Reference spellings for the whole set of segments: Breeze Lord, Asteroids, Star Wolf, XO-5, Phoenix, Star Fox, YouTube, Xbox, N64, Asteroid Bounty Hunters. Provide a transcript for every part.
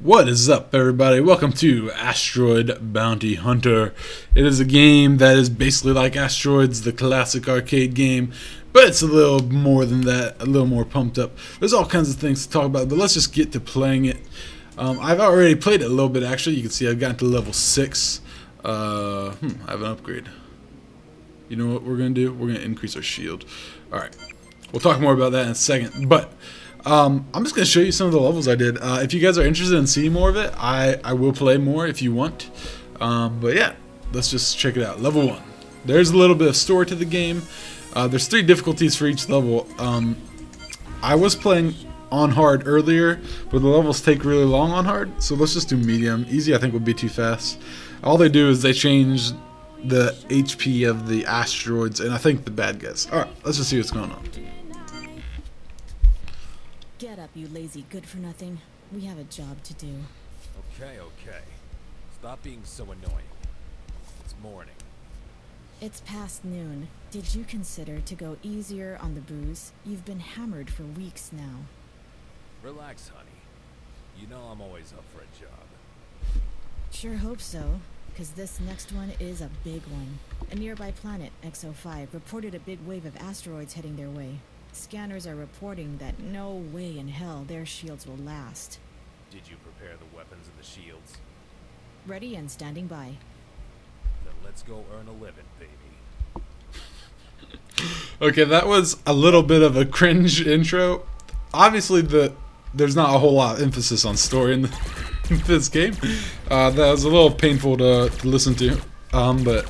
What is up, everybody? Welcome to Asteroid Bounty Hunter. It is a game that is basically like Asteroids, the classic arcade game, but it's a little more than that, a little more pumped up. There's all kinds of things to talk about, but let's just get to playing it. I've already played it a little bit, actually. You can see I've gotten to level 6. I have an upgrade. You know what we're going to do? We're going to increase our shield. Alright, we'll talk more about that in a second, but I'm just going to show you some of the levels I did. If you guys are interested in seeing more of it, I will play more if you want. But yeah, let's just check it out. Level 1. There's a little bit of story to the game. There's 3 difficulties for each level. I was playing on hard earlier, but the levels take really long on hard, so let's just do medium. Easy I think would be too fast. All they do is they change the HP of the asteroids and I think the bad guys. Alright, let's just see what's going on. Get up, you lazy good-for-nothing. We have a job to do. Okay, okay. Stop being so annoying. It's morning. It's past noon. Did you consider to go easier on the booze? You've been hammered for weeks now. Relax, honey. You know I'm always up for a job. Sure hope so, because this next one is a big one. A nearby planet, XO-5, reported a big wave of asteroids heading their way. Scanners are reporting that no way in hell their shields will last. Did you prepare the weapons and the shields? Ready and standing by. Then let's go earn a living, baby. Okay, that was a little bit of a cringe intro. Obviously, there's not a whole lot of emphasis on story in this game. That was a little painful to listen to. But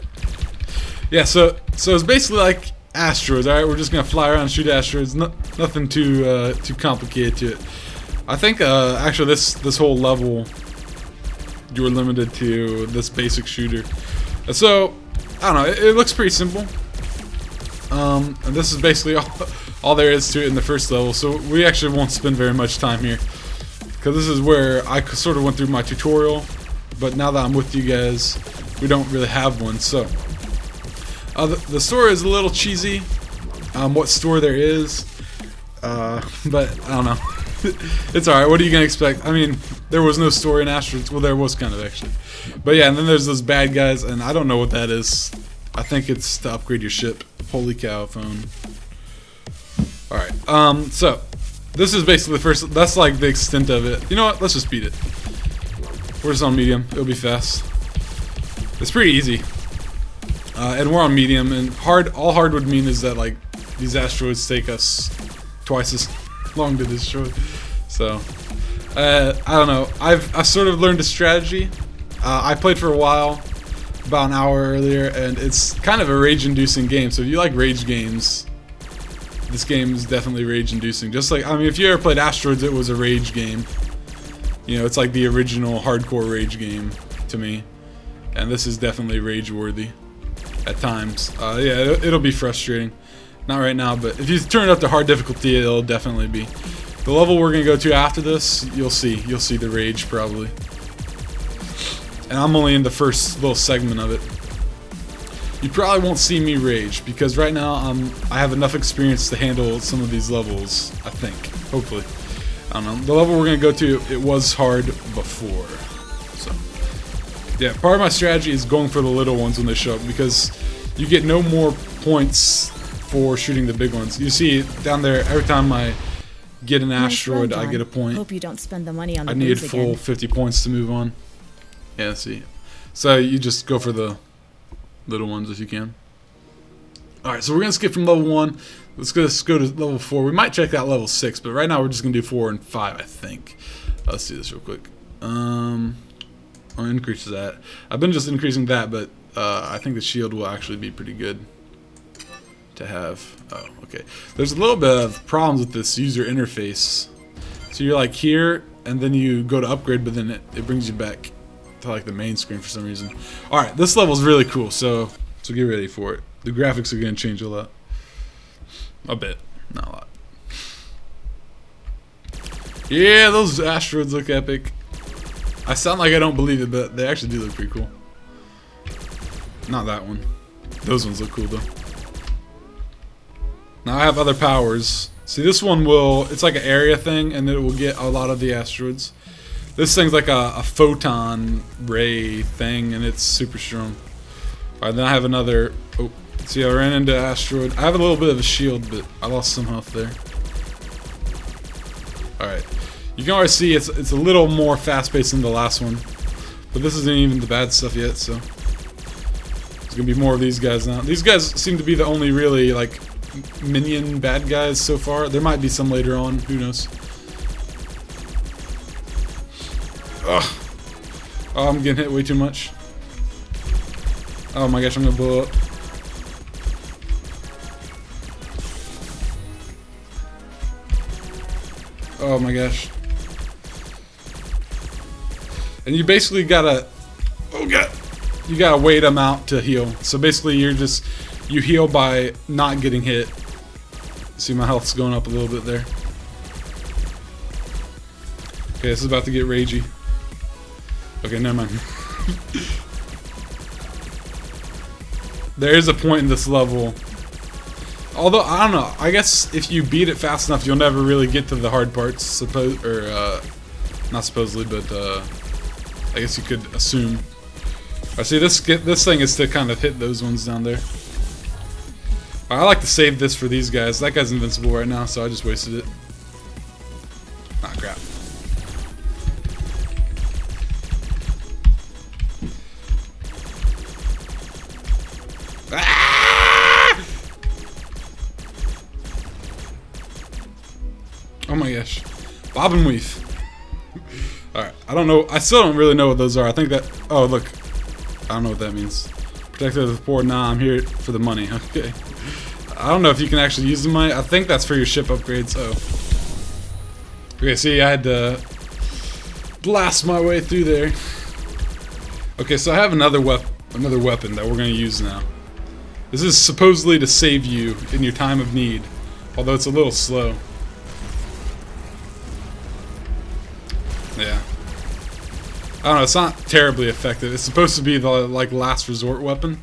yeah, so it's basically like Asteroids. All right, we're just gonna fly around and shoot asteroids. Nothing too complicated to it. I think actually this whole level you were limited to this basic shooter. So I don't know. It looks pretty simple. And this is basically all there is to it in the first level. So we actually won't spend very much time here because this is where I sort of went through my tutorial. But now that I'm with you guys, we don't really have one. So. The story is a little cheesy, what story there is, but I don't know. It's alright, what are you going to expect? I mean, there was no story in Asteroids. Well, there was kind of, actually. But yeah, and then there's those bad guys, and I don't know what that is. I think it's to upgrade your ship. Holy cow, phone. Alright, so, this is basically the first, that's like the extent of it. You know what, let's just beat it. We're just on medium, it'll be fast. It's pretty easy. And we're on medium, and hard. All hard would mean is that like these asteroids take us twice as long to destroy. So I don't know. I sort of learned a strategy. I played for a while, about an hour earlier, and it's kind of a rage-inducing game. So if you like rage games, this game is definitely rage-inducing. Just like I mean, if you ever played Asteroids, it was a rage game. You know, it's like the original hardcore rage game to me, and this is definitely rage-worthy. At times, yeah, it'll be frustrating. Not right now, but if you turn it up to hard difficulty, it'll definitely be. The level we're gonna go to after this, you'll see the rage probably. And I'm only in the first little segment of it. You probably won't see me rage because right now I have enough experience to handle some of these levels. I think, hopefully. I don't know. The level we're gonna go to, it was hard before. Yeah, part of my strategy is going for the little ones when they show up because you get no more points for shooting the big ones. You see down there, every time I get an asteroid, I get a point. Hope you don't spend the money on the I need full again. 50 points to move on. Yeah, see. So you just go for the little ones if you can. Alright, so we're going to skip from level 1. Let's go to level 4. We might check out level 6, but right now we're just going to do 4 and 5, I think. Let's do this real quick. I'll increase that. I've been just increasing that, but I think the shield will actually be pretty good to have. Oh, okay. There's a little bit of problems with this user interface. So you're like here, and then you go to upgrade, but then it brings you back to like the main screen for some reason. Alright, this level's really cool, so get ready for it. The graphics are going to change a lot. A bit. Not a lot. Yeah, those asteroids look epic. I sound like I don't believe it, but they actually do look pretty cool. Not that one. Those ones look cool, though. Now I have other powers. See, this one will... It's like an area thing, and it will get a lot of the asteroids. This thing's like a photon ray thing, and it's super strong. Alright, then I have another... Oh, see, I ran into Asteroid. I have a little bit of a shield, but I lost some health there. Alright. You can already see it's a little more fast-paced than the last one. But this isn't even the bad stuff yet, so... There's gonna be more of these guys now. These guys seem to be the only really, like, minion bad guys so far. There might be some later on. Who knows? Ugh. Oh, I'm getting hit way too much. Oh my gosh, I'm gonna blow up. Oh my gosh. And you basically gotta... Oh god. You gotta wait them out to heal. So basically you're just... You heal by not getting hit. See, my health's going up a little bit there. Okay, this is about to get ragey. Okay, never mind. There is a point in this level. Although, I don't know. I guess if you beat it fast enough, you'll never really get to the hard parts. Not supposedly, but I guess you could assume. I see this thing is to kind of hit those ones down there. I like to save this for these guys. That guy's invincible right now, so I just wasted it. Ah, crap. Oh my gosh. Bob and Weave. Alright, I don't know. I still don't really know what those are. I think that... Oh, look. I don't know what that means. Protector of the poor. Nah, I'm here for the money. Okay. I don't know if you can actually use the money. I think that's for your ship upgrades. Oh. Okay, see, I had to blast my way through there. Okay, so I have another weapon that we're going to use now. This is supposedly to save you in your time of need. Although it's a little slow. Yeah. I don't know, it's not terribly effective. It's supposed to be the, like, last resort weapon.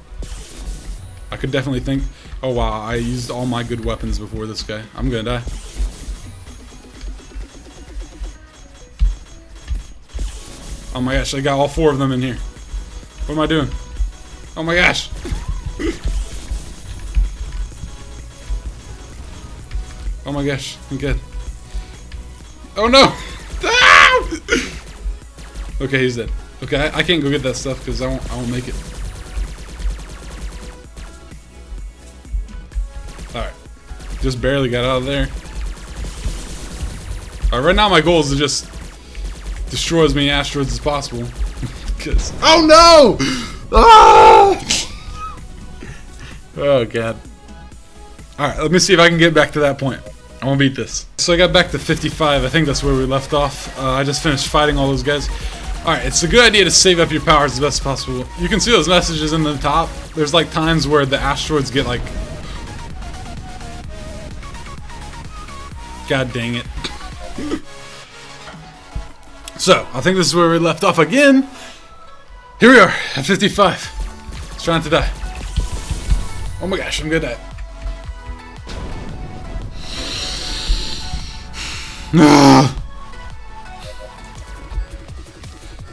I could definitely think... Oh wow, I used all my good weapons before this guy. I'm gonna die. Oh my gosh, I got all four of them in here. What am I doing? Oh my gosh! Oh my gosh, I'm good. Oh no! Okay, he's dead. Okay, I can't go get that stuff because I won't make it. Alright. Just barely got out of there. Alright, right now my goal is to just destroy as many asteroids as possible. Cause... Oh no! Ah! Oh god. Alright, let me see if I can get back to that point. I won't beat this. So I got back to 55. I think that's where we left off. I just finished fighting all those guys. Alright, it's a good idea to save up your powers as best possible. You can see those messages in the top. There's like times where the asteroids get like... God dang it. So, I think this is where we left off again. Here we are, at 55. It's trying to die. Oh my gosh, I'm gonna die. No!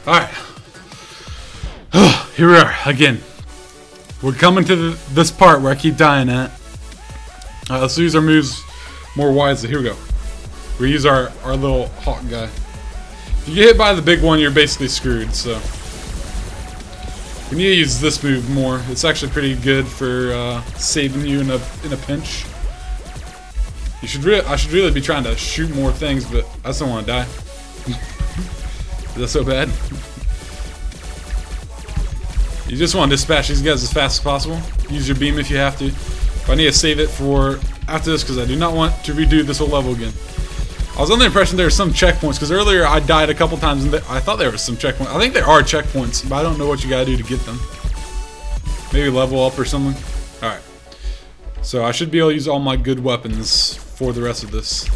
Alright. Here we are, again. We're coming to this part where I keep dying at. Alright, let's use our moves more wisely. Here we go. We use our little hawk guy. If you get hit by the big one, you're basically screwed, so... We need to use this move more. It's actually pretty good for saving you in a pinch. You should I should really be trying to shoot more things, but I just don't want to die. Is that so bad? You just want to dispatch these guys as fast as possible. Use your beam if you have to. But I need to save it for after this because I do not want to redo this whole level again. I was under the impression there were some checkpoints because earlier I died a couple times and I thought there were some checkpoints. I think there are checkpoints, but I don't know what you gotta do to get them. Maybe level up or something. Alright. So I should be able to use all my good weapons for the rest of this.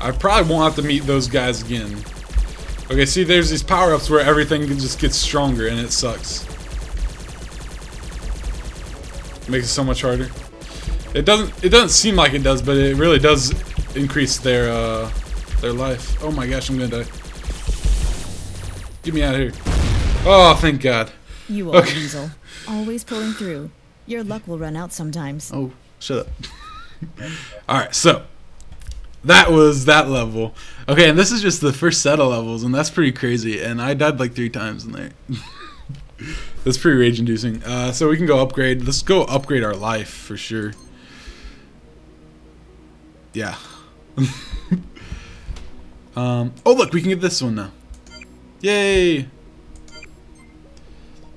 I probably won't have to meet those guys again. Okay, see, there's these power-ups where everything just gets stronger and it sucks. Makes it so much harder. It doesn't seem like it does, but it really does increase their their life. Oh my gosh, I'm gonna die. Get me out of here. Oh, thank God. You old weasel. Always pulling through. Your luck will run out sometimes. Oh, shut up. Alright, so that was that level. Okay, and this is just the first set of levels, and that's pretty crazy. And I died like 3 times in there. That's pretty rage-inducing. So we can go upgrade. Let's go upgrade our life for sure. Yeah. Oh, look, we can get this one now. Yay!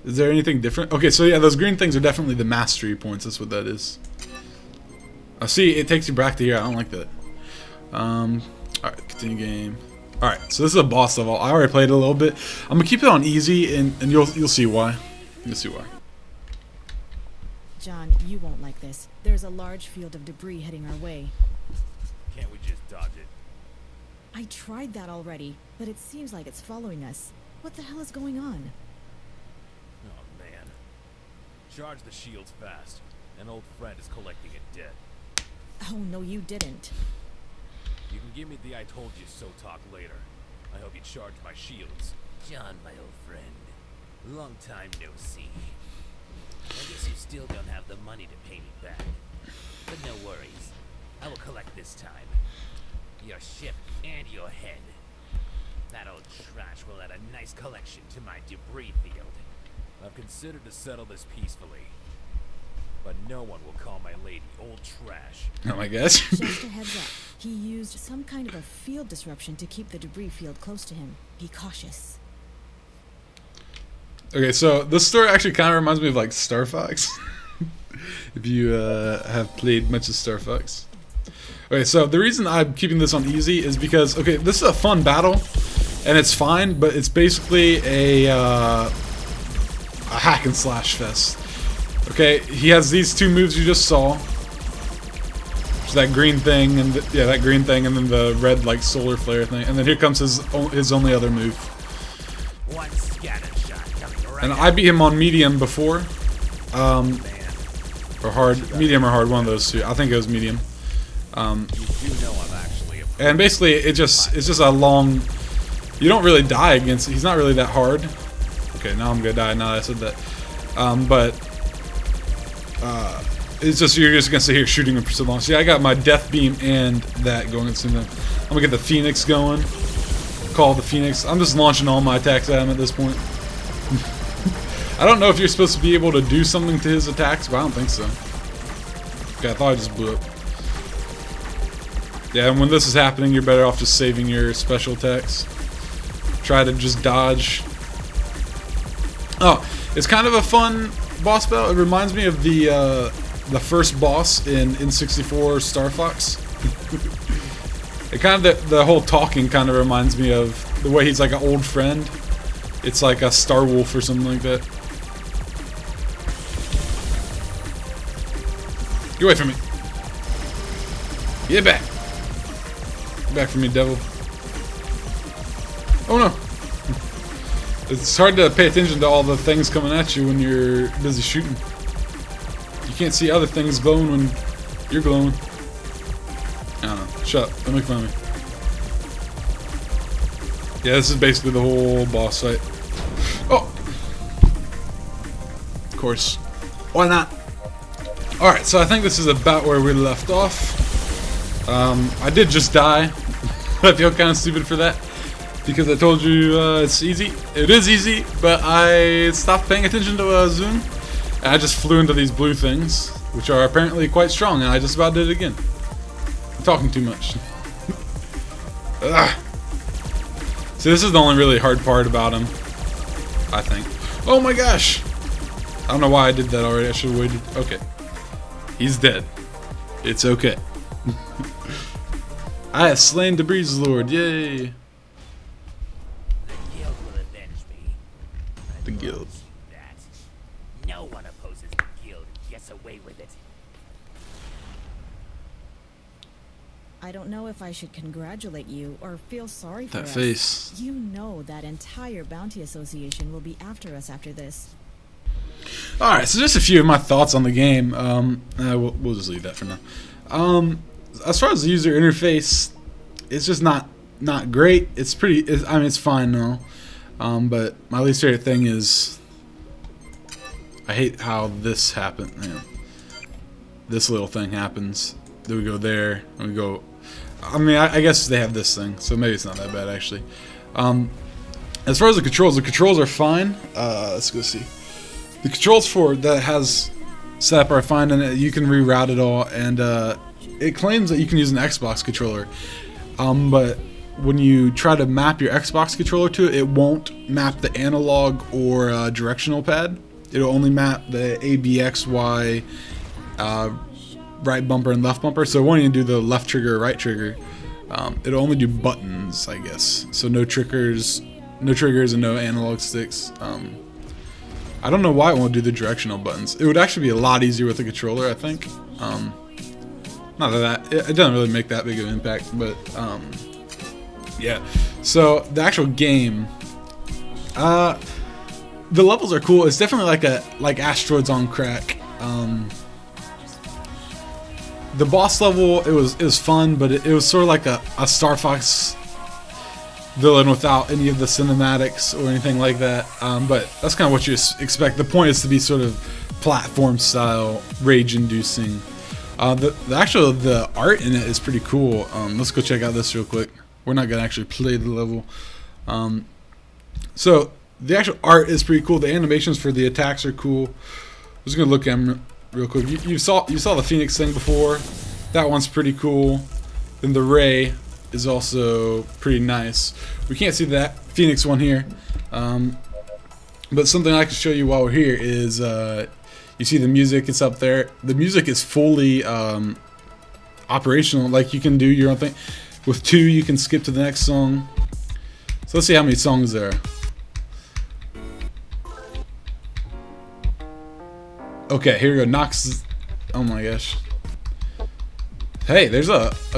Is there anything different? Okay, so yeah, those green things are definitely the mastery points. That's what that is. I see, it takes you back to here. I don't like that. Alright, continue game. Alright, so this is a boss level. I already played it a little bit. I'm gonna keep it on easy, and you'll see why. You'll see why. John, you won't like this. There's a large field of debris heading our way. Can't we just dodge it? I tried that already, but it seems like it's following us. What the hell is going on? Oh man. Charge the shields fast. An old friend is collecting it dead. Oh no, you didn't. You can give me the I told you so talk later. I hope you charge my shields. John, my old friend. Long time no see. I guess you still don't have the money to pay me back. But no worries. I will collect this time. Your ship and your head. That old trash will add a nice collection to my debris field. I've considered to settle this peacefully. But no one will call my lady old trash. Oh my gosh. Just a heads up. He used some kind of a field disruption to keep the debris field close to him. Be cautious. Okay, so this story actually kind of reminds me of like Star Fox. If you have played much of Star Fox. Okay, so the reason I'm keeping this on easy is because, okay, this is a fun battle, and it's fine, but it's basically a hack and slash fest. Okay, he has these 2 moves you just saw. There's that green thing, and yeah, that green thing, and then the red like solar flare thing, and then here comes his only other move. And I beat him on medium before, or hard, medium or hard, one of those two. I think it was medium. And basically, it's just a long. You don't really die against. He's not really that hard. Okay, now I'm gonna die. Now that I said that, but it's just you're just gonna sit here shooting him for so long. See, I got my death beam and that going into them. I'm gonna get the Phoenix going. Call the Phoenix. I'm just launching all my attacks at him at this point. I don't know if you're supposed to be able to do something to his attacks, but I don't think so. Okay, I thought I just blew up. Yeah, and when this is happening, you're better off just saving your special attacks. Try to just dodge. Oh, it's kind of a fun boss battle. It reminds me of the first boss in N64 Star Fox. It kind of the whole talking kind of reminds me of the way he's like an old friend. It's like a Star Wolf or something like that. Get away from me. Get back. Back from me, devil. Oh no. It's hard to pay attention to all the things coming at you when you're busy shooting. You can't see other things glowing when you're glowing. I don't know. Shut up. Don't make fun of me. Yeah, this is basically the whole boss fight. Oh! Of course. Why not? Alright, so I think this is about where we left off. I did just die. I feel kind of stupid for that because I told you it's easy. It is easy, but I stopped paying attention to zoom, and I just flew into these blue things, which are apparently quite strong, and I just about did it again. I'm talking too much. See, this is the only really hard part about him, I think. Oh my gosh! I don't know why I did that already. I should have waited. Okay, he's dead. It's okay. I have slain the Breeze Lord, yay! The guild will avenge me. The guild. That. No one opposes the guild and gets away with it. I don't know if I should congratulate you or feel sorry for that us. Face. You know that entire bounty association will be after us after this. Alright, so just a few of my thoughts on the game. We'll just leave that for now. As far as the user interface, it's just not not great. It's pretty, I mean, it's fine though. But my least favorite thing is, I hate how this happened. Man. This little thing happens. Then we go there, and we go, I mean, I guess they have this thing, so maybe it's not that bad, actually. As far as the controls are fine. Let's go see. The controls for that has setup are fine, and you can reroute it all, and it claims that you can use an Xbox controller. But when you try to map your Xbox controller to it, it won't map the analog or directional pad. It'll only map the A, B, X, Y, right bumper and left bumper, so it won't even do the left trigger or right trigger. It'll only do buttons, I guess. So no triggers and no analog sticks. I don't know why it won't do the directional buttons. It would actually be a lot easier with a controller, I think. Not that it doesn't really make that big of an impact, but yeah. So the actual game, the levels are cool. It's definitely like Asteroids on crack. The boss level, it was fun, but it was sort of like a Star Fox villain without any of the cinematics or anything like that. But that's kind of what you expect. The point is to be sort of platform style, rage-inducing. The art in it is pretty cool. Let's go check out this real quick. We're not gonna actually play the level. So the actual art is pretty cool. The animations for the attacks are cool. I'm just gonna look at them real quick. You saw the Phoenix thing before. That one's pretty cool. Then the Ray is also pretty nice. We can't see that Phoenix one here, but something I can show you while we're here is you see the music. It's up there. The music is fully operational. Like, you can do your own thing. With 2, you can skip to the next song. So let's see how many songs there are. Okay, here we go. Knox. Oh my gosh. Hey, there's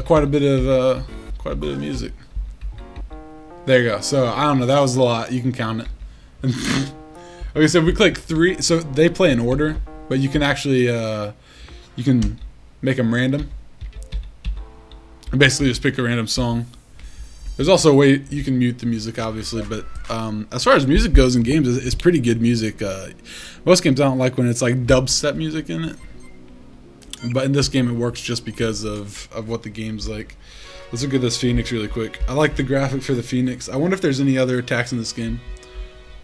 quite a bit of music. There you go. So I don't know. That was a lot. You can count it. Okay, so if we click 3. So they play in order, but you can actually you can make them random. And basically just pick a random song. There's also a way you can mute the music, obviously, but as far as music goes in games, it's pretty good music. Most games I don't like when it's like dubstep music in it. But in this game, it works just because of what the game's like. Let's look at this Phoenix really quick. I like the graphic for the Phoenix. I wonder if there's any other attacks in this game.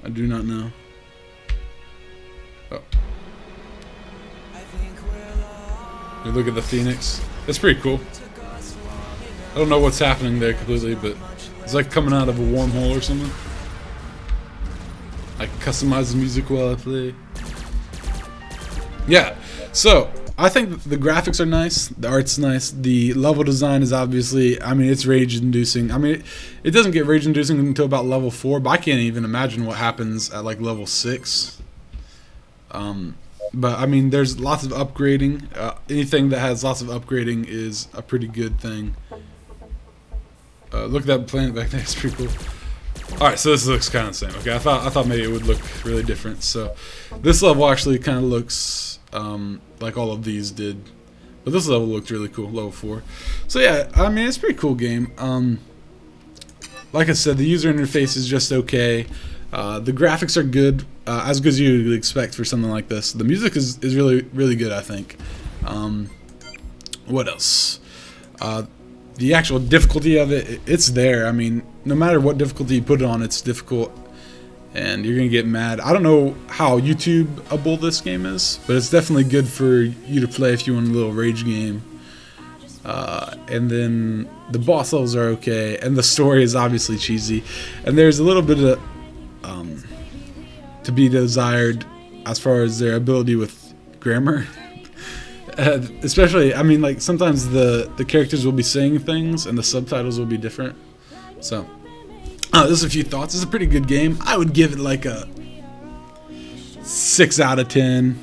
I do not know. Oh. You look at the Phoenix. It's pretty cool. I don't know what's happening there completely, but it's like coming out of a wormhole or something. I can customize the music while I play. Yeah, so I think the graphics are nice, the art's nice, the level design is obviously, I mean, it's rage-inducing. I mean, it doesn't get rage-inducing until about level 4, but I can't even imagine what happens at like level 6. But I mean, there's lots of upgrading. Anything that has lots of upgrading is a pretty good thing. Look at that planet back there, it's pretty cool. Alright, so this looks kind of the same. Okay, I thought maybe it would look really different. So this level actually kind of looks like all of these did, but this level looked really cool, level 4. So yeah, I mean, it's a pretty cool game. Like I said, the user interface is just okay. The graphics are good, as good as you would expect for something like this. The music is really good, I think. What else? The actual difficulty of it, it's there. I mean, no matter what difficulty you put it on, it's difficult. And you're gonna get mad. I don't know how YouTubeable this game is, but it's definitely good for you to play if you want a little rage game. And then the boss levels are okay, and the story is obviously cheesy, and there's a little bit of to be desired as far as their ability with grammar. Especially, I mean, like sometimes the characters will be saying things, and the subtitles will be different. So. This is a few thoughts. It's a pretty good game. I would give it like a 6 out of 10.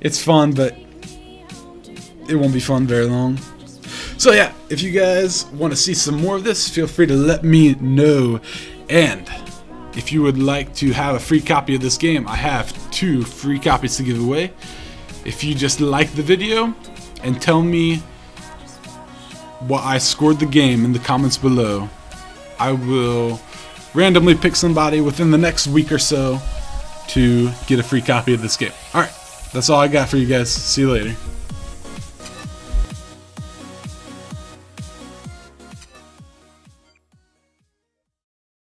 It's fun, but it won't be fun very long. So yeah, if you guys want to see some more of this, feel free to let me know. And if you would like to have a free copy of this game, I have 2 free copies to give away. If you just like the video and tell me what I scored the game in the comments below, I will randomly pick somebody within the next week or so to get a free copy of this game. Alright, that's all I got for you guys. See you later.